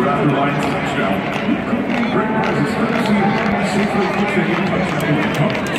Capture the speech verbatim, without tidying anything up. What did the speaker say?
after after line touchdown. Great prizes courtesy of Safeway Food Figure Touchdown Cup.